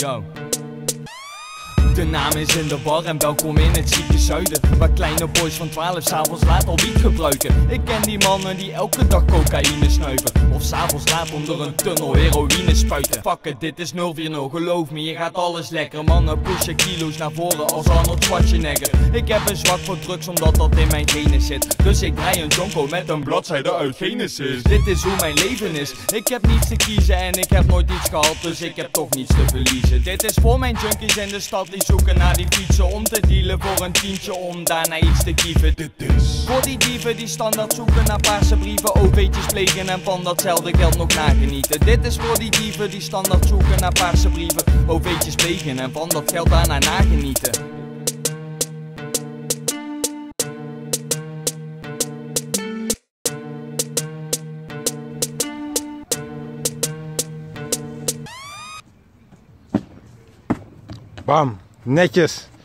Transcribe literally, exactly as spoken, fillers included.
Yo. De naam is in de war en welkom in het zieke zuiden, waar kleine boys van twaalf s'avonds laat al wiet gebruiken. Ik ken die mannen die elke dag cocaïne snuiven, of s'avonds laat onder een tunnel heroïne spuiten. Fuck het, dit is nul veertig, geloof me, hier gaat alles lekker. Mannen pushen kilo's naar voren als Arnold Schwarzenegger. Ik heb een zwak voor drugs omdat dat in mijn genen zit, dus ik draai een jonko met een bladzijde uit Genesis. Dit is hoe mijn leven is, ik heb niets te kiezen en ik heb nooit iets gehad, dus ik heb toch niets te verliezen. Dit is voor mijn junkies in de stad die zoeken naar die fietsen, om te dealen voor een tientje om daarna iets te kieven. Dit is voor die dieven die standaard zoeken naar paarse brieven, O V'tjes plegen en van datzelfde geld nog nagenieten. Dit is voor die dieven die standaard zoeken naar paarse brieven, O V'tjes plegen en van dat geld daarna nagenieten. Bam, netjes.